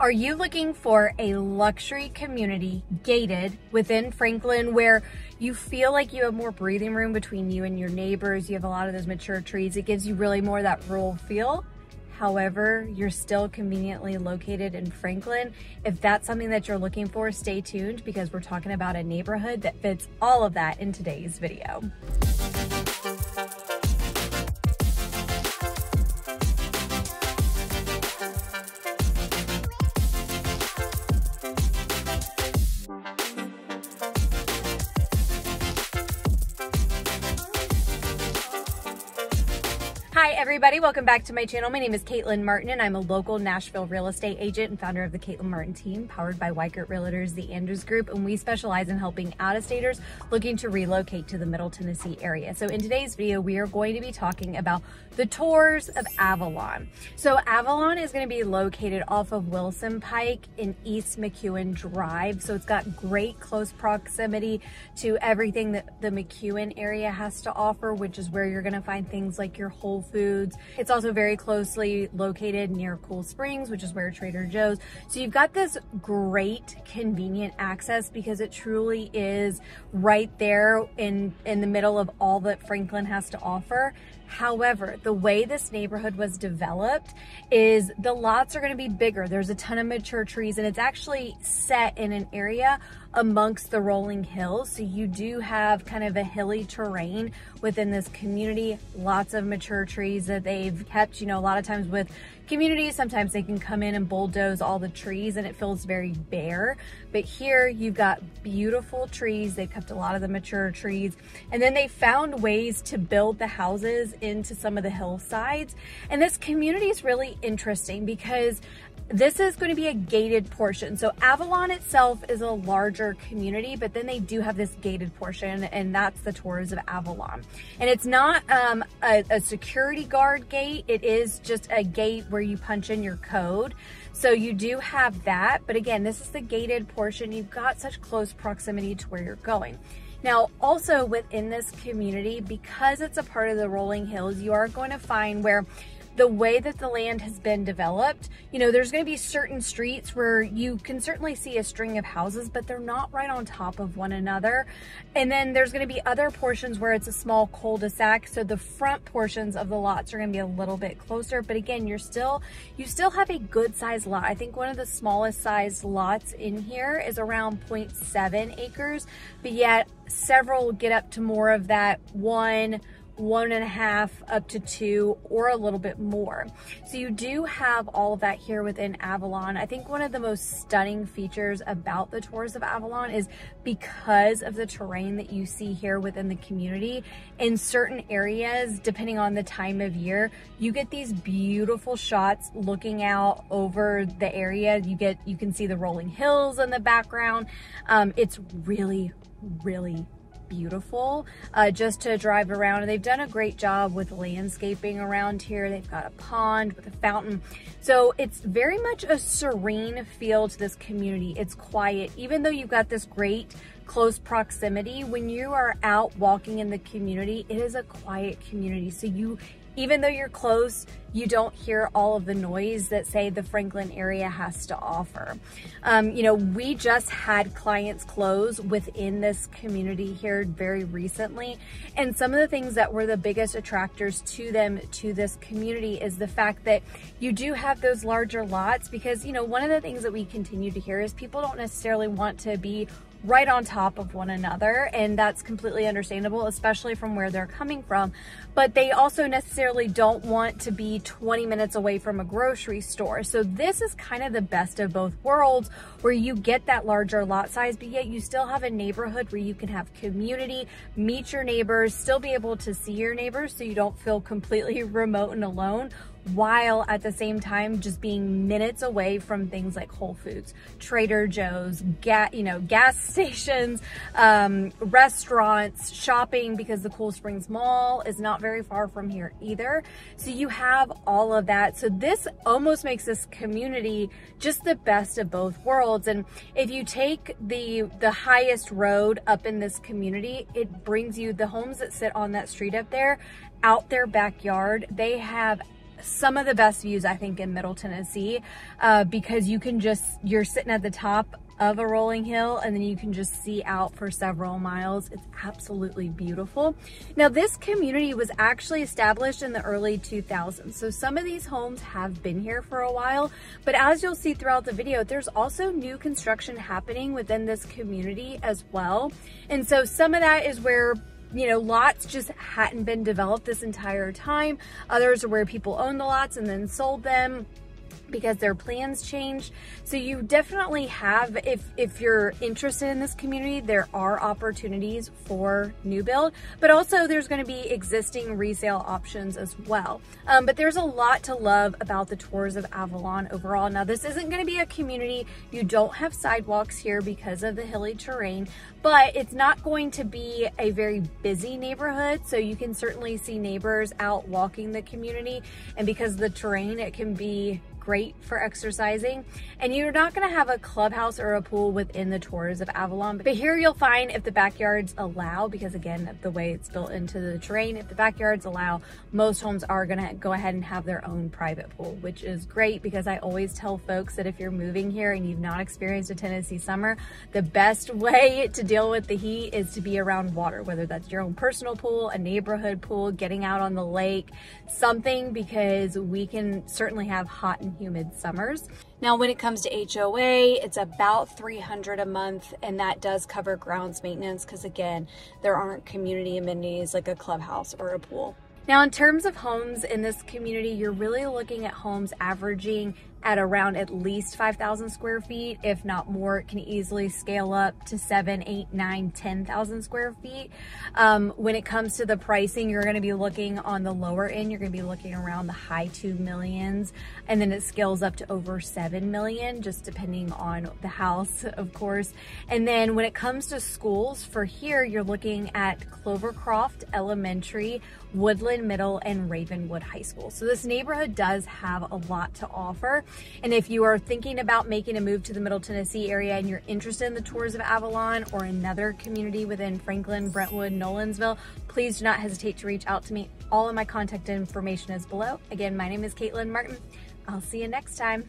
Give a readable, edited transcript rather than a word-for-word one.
Are you looking for a luxury community gated within Franklin where you feel like you have more breathing room between you and your neighbors? You have a lot of those mature trees. It gives you really more that rural feel. However, you're still conveniently located in Franklin. If that's something that you're looking for, stay tuned because we're talking about a neighborhood that fits all of that in today's video. Hi everybody, welcome back to my channel. My name is Caitlin Martin and I'm a local Nashville real estate agent and founder of the Caitlin Martin team, powered by Weikert Realtors, The Anders Group, and we specialize in helping out-of-staters looking to relocate to the Middle Tennessee area. So in today's video, we are going to be talking about the tours of Avalon. So Avalon is going to be located off of Wilson Pike in East McEwen Drive. So it's got great close proximity to everything that the McEwen area has to offer, which is where you're going to find things like your Whole Foods. It's also very closely located near Cool Springs, which is where Trader Joe's. So you've got this great convenient access because it truly is right there in the middle of all that Franklin has to offer. However, the way this neighborhood was developed is the lots are going to be bigger. There's a ton of mature trees and it's actually set in an area amongst the rolling hills. So you do have kind of a hilly terrain within this community, lots of mature trees that they've kept. You know, a lot of times with communities, sometimes they can come in and bulldoze all the trees and it feels very bare. But here you've got beautiful trees. They've kept a lot of the mature trees and then they found ways to build the houses into some of the hillsides. And this community is really interesting because this is going to be a gated portion. So Avalon itself is a larger community, but then they do have this gated portion, and that's the tours of Avalon. And it's not a security guard gate. It is just a gate where you punch in your code. So you do have that. But again, this is the gated portion. You've got such close proximity to where you're going. Now, also within this community, because it's a part of the rolling hills, you are going to find where the way that the land has been developed, you know, there's going to be certain streets where you can certainly see a string of houses, but they're not right on top of one another. And then there's going to be other portions where it's a small cul-de-sac. So the front portions of the lots are going to be a little bit closer. But again, you still have a good sized lot. I think one of the smallest sized lots in here is around 0.7 acres, but yet several get up to more of that 1.5 up to 2 or a little bit more. So you do have all of that here within Avalon. I think one of the most stunning features about the tours of Avalon is because of the terrain that you see here within the community. In certain areas, depending on the time of year, you get these beautiful shots looking out over the area. You can see the rolling hills in the background. It's really, really beautiful just to drive around, and they've done a great job with landscaping around here. They've got a pond with a fountain, so it's very much a serene feel to this community. It's quiet, even though you've got this great close proximity. When you are out walking in the community, it is a quiet community, so even though you're close, you don't hear all of the noise that, say, the Franklin area has to offer. You know, we just had clients close within this community here very recently. And some of the things that were the biggest attractors to them to this community is the fact that you do have those larger lots because, you know, one of the things that we continue to hear is people don't necessarily want to be right on top of one another, and that's completely understandable, especially from where they're coming from. But they also necessarily don't want to be 20 minutes away from a grocery store. So this is kind of the best of both worlds where you get that larger lot size, but yet you still have a neighborhood where you can have community, meet your neighbors, still be able to see your neighbors so you don't feel completely remote and alone, while at the same time just being minutes away from things like Whole Foods, Trader Joe's, gas stations, restaurants, shopping, because the Cool Springs Mall is not very far from here either. So you have all of that. So this almost makes this community just the best of both worlds. And if you take the highest road up in this community, it brings you the homes that sit on that street up there, out their backyard. They have some of the best views, I think, in Middle Tennessee, because you can just, you're sitting at the top of a rolling hill and then you can just see out for several miles. It's absolutely beautiful. Now, this community was actually established in the early 2000s. So some of these homes have been here for a while, but as you'll see throughout the video, there's also new construction happening within this community as well. And so some of that is where, you know, lots just hadn't been developed this entire time. Others are where people owned the lots and then sold them because their plans changed. So you definitely have, if you're interested in this community, there are opportunities for new build, but also there's going to be existing resale options as well. But there's a lot to love about the Tours of Avalon overall. Now, this isn't going to be a community. You don't have sidewalks here because of the hilly terrain, but it's not going to be a very busy neighborhood. So you can certainly see neighbors out walking the community, and because of the terrain, it can be great for exercising. And you're not going to have a clubhouse or a pool within the Tours of Avalon, but here you'll find, if the backyards allow, because again of the way it's built into the terrain, if the backyards allow, most homes are going to go ahead and have their own private pool, which is great because I always tell folks that if you're moving here and you've not experienced a Tennessee summer, the best way to deal with the heat is to be around water, whether that's your own personal pool, a neighborhood pool, getting out on the lake, something, because we can certainly have hot and humid summers. Now, when it comes to HOA, it's about $300 a month, and that does cover grounds maintenance because, again, there aren't community amenities like a clubhouse or a pool. Now, in terms of homes in this community, you're really looking at homes averaging at around at least 5,000 square feet, if not more. It can easily scale up to 7, 8, 9, 10,000 square feet. When it comes to the pricing, you're gonna be looking on the lower end, you're gonna be looking around the high 2 millions, and then it scales up to over 7 million, just depending on the house, of course. And then when it comes to schools for here, you're looking at Clovercroft Elementary, Woodland Middle, and Ravenwood High School. So this neighborhood does have a lot to offer. And if you are thinking about making a move to the Middle Tennessee area and you're interested in the Tours of Avalon or another community within Franklin, Brentwood, Nolensville, please do not hesitate to reach out to me. All of my contact information is below. Again, my name is Caitlin Martin. I'll see you next time.